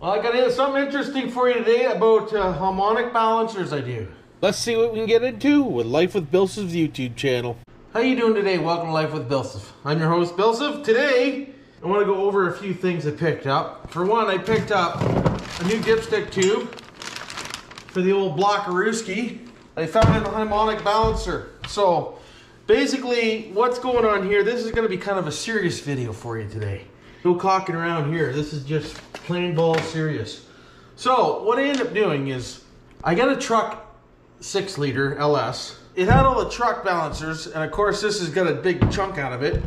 Well, I got something interesting for you today about harmonic balancers I do. Let's see what we can get into with Life with BillSiff's YouTube channel. How you doing today? Welcome to Life with BillSiff. I'm your host, BillSiff. Today, I want to go over a few things I picked up. For one, I picked up a new dipstick tube for the old blockarooski. I found it in the harmonic balancer. So, basically, what's going on here, this is going to be kind of a serious video for you today. No cocking around here. This is just plain ball serious. So, what I end up doing is, I got a truck 6-liter LS. It had all the truck balancers, and of course, this has got a big chunk out of it.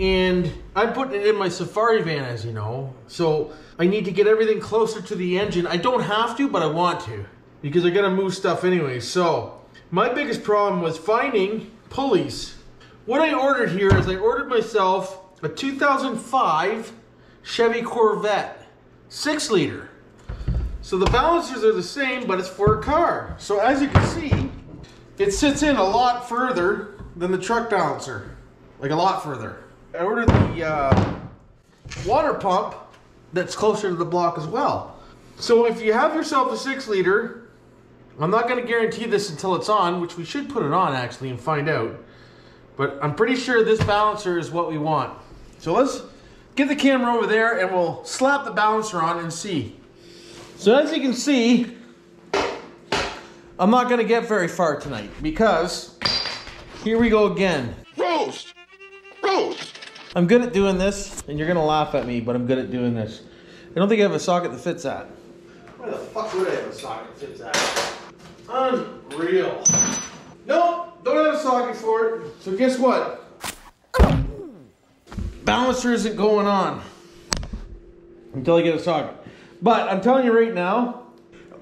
And I'm putting it in my safari van, as you know. So I need to get everything closer to the engine. I don't have to, but I want to, because I gotta move stuff anyway. So my biggest problem was finding pulleys. What I ordered here is I ordered myself a 2005 Chevy Corvette, 6-liter. So the balancers are the same, but it's for a car. So as you can see, it sits in a lot further than the truck balancer, like a lot further. I ordered the water pump that's closer to the block as well. So if you have yourself a 6-liter, I'm not going to guarantee this until it's on, which we should put it on actually and find out. But I'm pretty sure this balancer is what we want. So let's get the camera over there and we'll slap the balancer on and see. So as you can see, I'm not going to get very far tonight because here we go again. Roast! Roast! I'm good at doing this, and you're gonna laugh at me, but I'm good at doing this. I don't think I have a socket that fits that. Where the fuck would I have a socket that fits that? Unreal. Nope, don't have a socket for it. So guess what? Balancer isn't going on until I get a socket. But I'm telling you right now,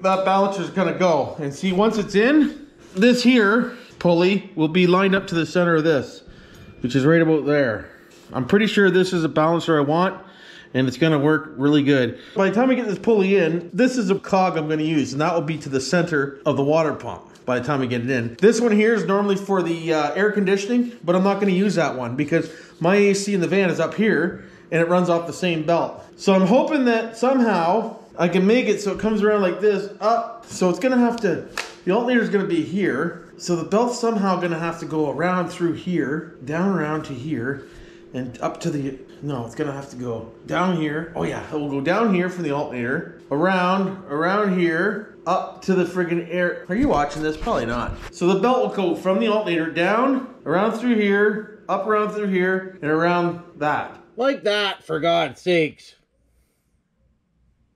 that balancer's gonna go. And see, once it's in, this here pulley will be lined up to the center of this, which is right about there. I'm pretty sure this is a balancer I want, and it's gonna work really good. By the time I get this pulley in, this is a cog I'm gonna use, and that will be to the center of the water pump by the time I get it in. This one here is normally for the air conditioning, but I'm not gonna use that one because my AC in the van is up here, and it runs off the same belt. So I'm hoping that somehow I can make it so it comes around like this, up. So it's gonna have to, the alternator is gonna be here. So the belt's somehow gonna have to go around through here, down around to here, and up to the, no, it's gonna have to go down here. Oh yeah, it will go down here from the alternator, around here, up to the friggin' air. Are you watching this? Probably not. So the belt will go from the alternator down, around through here, up around through here, and around that. Like that, for God's sakes.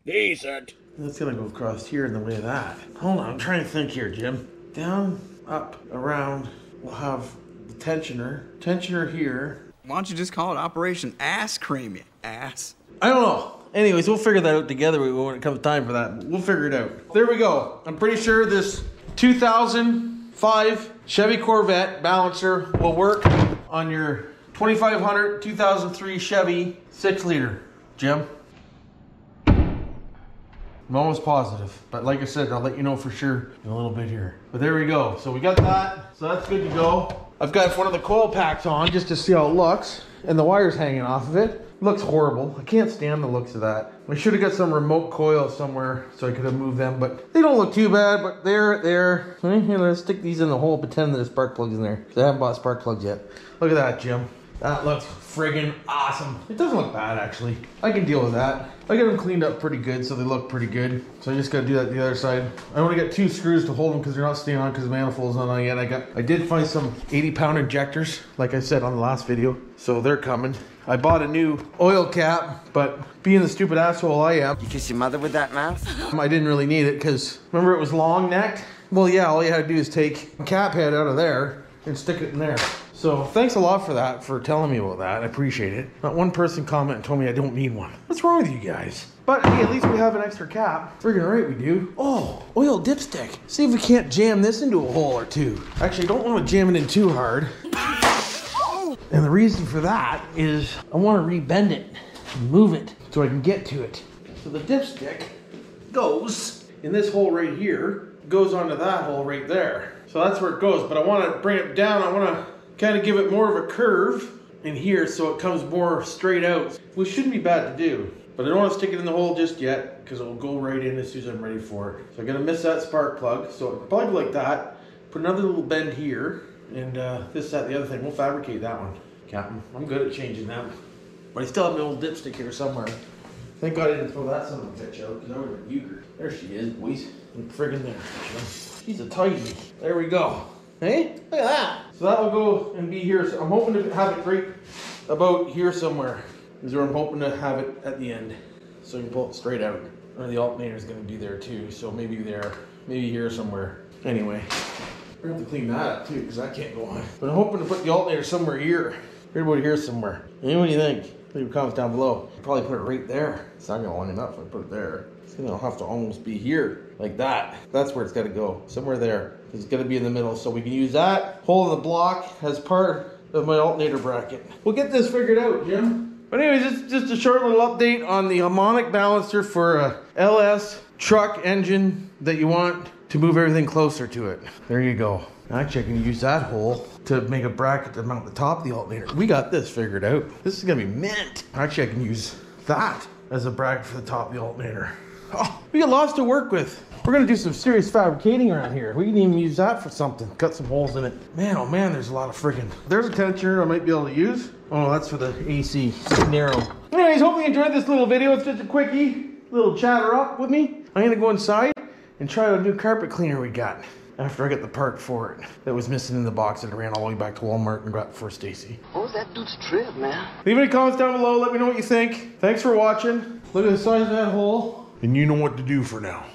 Decent. That's gonna go across here in the way of that. Hold on, I'm trying to think here, Jim. Down, up, around, we'll have the tensioner here. Why don't you just call it Operation Ass Cream, you ass? I don't know. Anyways, we'll figure that out together when it comes time for that. We'll figure it out. There we go. I'm pretty sure this 2005 Chevy Corvette balancer will work on your 2500 2003 Chevy 6-liter, Jim. I'm almost positive, but like I said, I'll let you know for sure in a little bit here. But there we go. So we got that, so that's good to go. I've got one of the coil packs on just to see how it looks, and the wire's hanging off of it. Looks horrible. I can't stand the looks of that. I should have got some remote coil somewhere so I could have moved them, but they don't look too bad, but they're there. Here, let's stick these in the hole, pretend there's spark plugs in there. I haven't bought spark plugs yet. Look at that, Jim. That looks friggin' awesome. It doesn't look bad, actually. I can deal with that. I got them cleaned up pretty good, so they look pretty good. So I just gotta do that the other side. I only got 2 screws to hold them because they're not staying on because the manifold's not on yet. I did find some 80-pound injectors, like I said on the last video. So they're coming. I bought a new oil cap, but being the stupid asshole I am. You kiss your mother with that mouth? I didn't really need it because, remember it was long-necked? Well, yeah, all you had to do is take the cap head out of there and stick it in there. So thanks a lot for that, for telling me about that. I appreciate it. Not one person commented and told me I don't need one. What's wrong with you guys? But hey, at least we have an extra cap. Friggin' right we do. Oh, oil dipstick. See if we can't jam this into a hole or two. Actually, I don't want to jam it in too hard. And the reason for that is I want to rebend it, move it, so I can get to it. So the dipstick goes in this hole right here, goes onto that hole right there. So that's where it goes, but I want to bring it down. I want to kind of give it more of a curve in here so it comes more straight out, which shouldn't be bad to do. But I don't want to stick it in the hole just yet because it'll go right in as soon as I'm ready for it. So I'm going to miss that spark plug. So plug like that, put another little bend here, and this, that, the other thing. We'll fabricate that one, Captain. I'm good at changing them. But I still have my old dipstick here somewhere. Thank God I didn't throw that son of a bitch out because I would have been. There she is, boys. I'm friggin' there. She's a tidy. There we go. Hey, look at that. So that will go and be here. So I'm hoping to have it right about here somewhere. Is where I'm hoping to have it at the end, so you can pull it straight out. Or the alternator is going to be there too, so maybe there, maybe here somewhere. Anyway, we're going to have to clean that up too, because that can't go on. But I'm hoping to put the alternator somewhere here, right about here somewhere. And what do you think? Leave a comment down below. I'll probably put it right there. It's not going to line up if I put it there. It's going to have to almost be here, like that. That's where it's got to go, somewhere there. It's going to be in the middle, so we can use that hole in the block as part of my alternator bracket. We'll get this figured out, Jim. But anyways, it's just a short little update on the Harmonic Balancer for a LS truck engine that you want to move everything closer to it. There you go. Actually, I can use that hole to make a bracket to mount the top of the alternator. We got this figured out. This is gonna be mint. Actually, I can use that as a bracket for the top of the alternator. Oh, we got lots to work with. We're gonna do some serious fabricating around here. We can even use that for something. Cut some holes in it. Man, oh man, there's a lot of friggin'. There's a tensioner I might be able to use. Oh, that's for the AC, so narrow. Anyways, hopefully you enjoyed this little video. It's just a quickie, little chatter up with me. I'm gonna go inside and try out a new carpet cleaner we got after I got the part for it that was missing in the box that I ran all the way back to Walmart and got for Stacy. What was that dude's trip, man? Leave any comments down below. Let me know what you think. Thanks for watching. Look at the size of that hole. And you know what to do for now.